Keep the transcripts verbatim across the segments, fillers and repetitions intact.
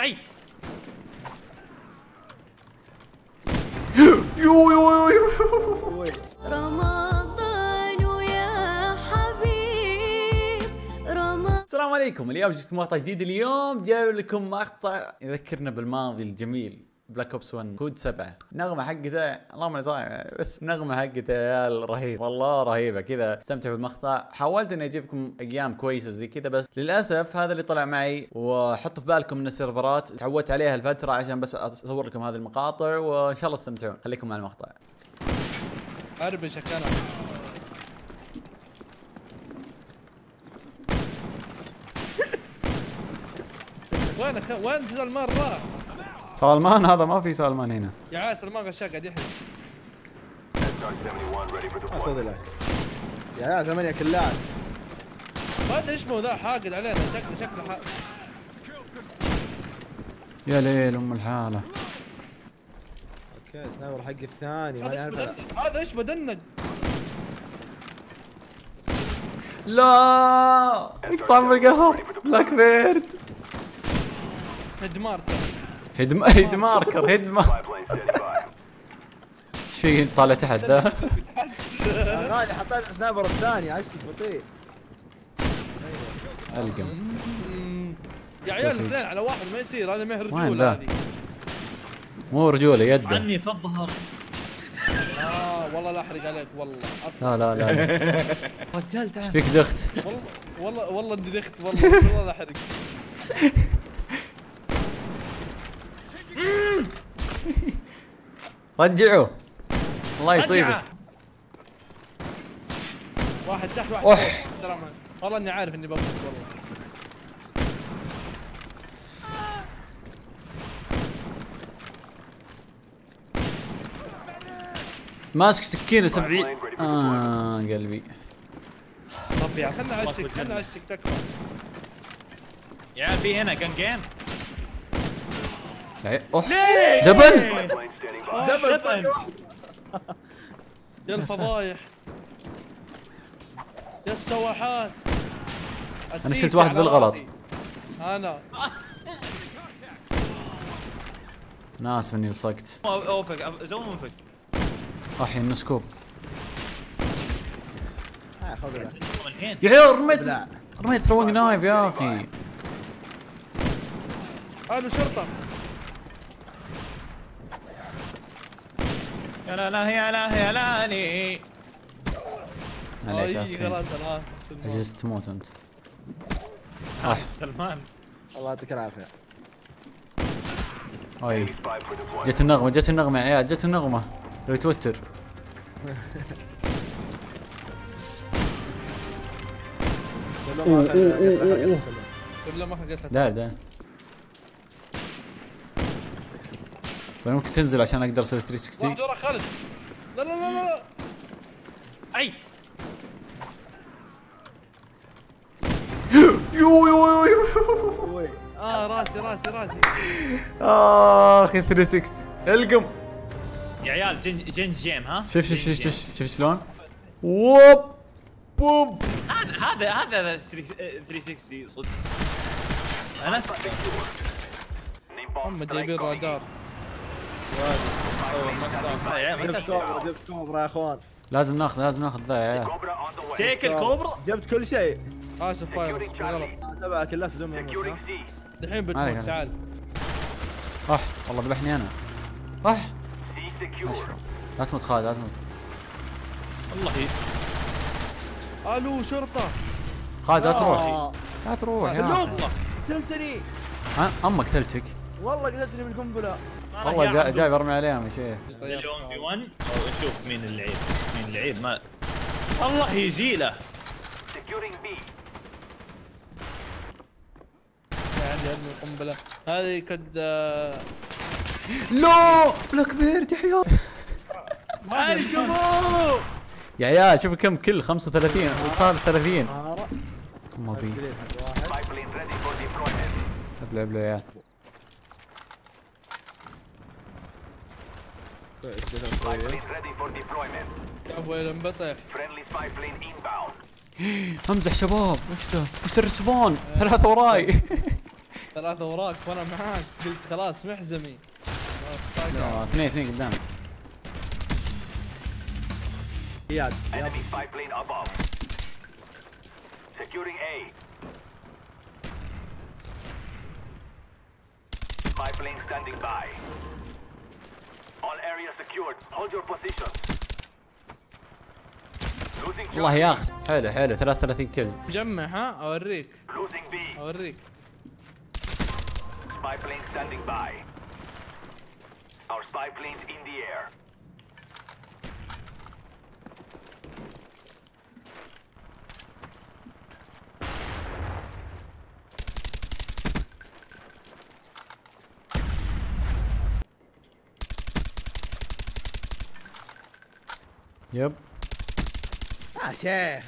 اي يو يو يو يو رمضان ويا حبيب رمضان. السلام عليكم، اليوم جبتكم مقطع جديد. اليوم جايب لكم مقطع يذكرنا بالماضي الجميل، بلاك اوبس واحد كود سبعة. نغمه حقته اللهم نزاع، بس نغمه حقته يا رهيب، والله رهيبه كذا. استمتعوا بالمقطع، حاولت اني اجيبكم ايام كويسه زي كذا بس للاسف هذا اللي طلع معي. وحطوا في بالكم ان السيرفرات تعودت عليها الفتره عشان بس اصور لكم هذه المقاطع، وان شاء الله تستمتعون. خليكم مع المقطع. اربي شكلها وين وين زلمه راح؟ سلمان هذا ما في سلمان هنا يا عيال. سلمان غشاك قاعد يحرق. خذ لك يا عيال ثمانية كلات. ما ادري اسمه ذا، حاقد علينا شكله شكله حاقد. يا ليل ام الحالة. اوكي سنايبر حق الثاني ما يعرف هذا ايش بدنك. لا يقطع من القهر بلاك بيرد. هدمار هيد هيد ماركر هيد ماركر. شيء طالع تحت ذا. غالي حطيت سنايبر الثاني عشت بطيء. القم يا عيال اثنين على واحد ما يصير، هذا ما هي رجوله، هذه مو رجوله يده عني في الظهر. اه والله لا احرق عليك والله. لا لا لا رجال تعال. ايش فيك دخت؟ والله والله اني دخت والله والله لا احرق. رجعوه الله يصيبك. واحد تحت واحد تحت. سلام عليكم. والله اني عارف اني بموت والله. ماسك سكينه سبعين. اه قلبي. طب يا خلنا اعشك خلنا اعشك تكفى. يا في هنا كان جيم. اوه دبل دبل يا الفضايح يا السواحات. انا شلت واحد بالغلط انا. انا اسف اني لصقت. اوفق زون منفق. احيي السكوب يا عيال. رميت رميت ثروينج نايف يا اخي. هذا شرطه. يا لا لا يا لا يا لا لي. معليش اسف عجزت تموت انت. اح سلمان الله يعطيك العافيه. اي جت النغمه جت النغمه يا عيال جت النغمه. لو يتوتر ولا ما حقتها. لا لا طيب ممكن تنزل عشان اقدر اسوي ثلاث مية وستين. واحد ورا خالد. لا لا لا لا اي يو يو يو. اه راسي راسي راسي. اخي ثلاث مية وستين القم يا عيال. جن جن جيم ها. شوف شوف شوف شوف شلون. ووب بوب. هذا هذا هذا ثلاث مية وستين صدق. انا هم جايبين رادار. جبت كوبرا جبت كوبرا يا اخوان. لازم ناخذ لازم ناخذ ذا يا عيال. سيكل كوبرا جبت كل شيء. اسف فايروس بالغلط. سبعه كلات في دمي الحين بتموت. تعال اح والله ذبحني انا. اح لا تموت خالد لا تموت. الله يهديك. الو شرطه. خالد لا تروح لا تروح يا اخي. قتلتني امك قتلتك والله قتلتني بالقنبله. والله جاي برمي عليهم يا شيخ. نزلوا في واحد ونشوف مين اللعيب مين اللعيب. ما الله يجي له. عندي هذه القنبله هذه قد لو بلاك بيرد يا حيوان. القموا يا عيال. شوفوا كم كل خمسة وثلاثين وخالد ثلاثين. ما بي ابلع ابلع يا عيال. امزح شباب. وش ذا وش ذا الرسبون ثلاثة وراي. ثلاثة وراك وانا معاك، قلت خلاص محزمي. اثنين اثنين قدامك. اياد My plane standing by. All areas secured. Hold your position. Losing. والله يا أخي حلو حلو ثلاثة وثلاثين كيل. مجمع ها أوريك. Losing B. أوريك. Spy plane standing by. Our spy planes in the air. يب يا شيخ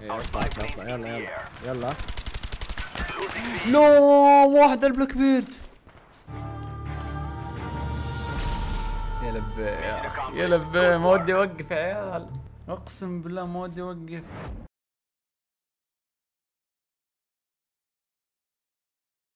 يلا يلا يلا لا واحد البلاك بيرد يا لبي يا لبي ما ودي اوقف يا عيال اقسم بالله ما ودي اوقف.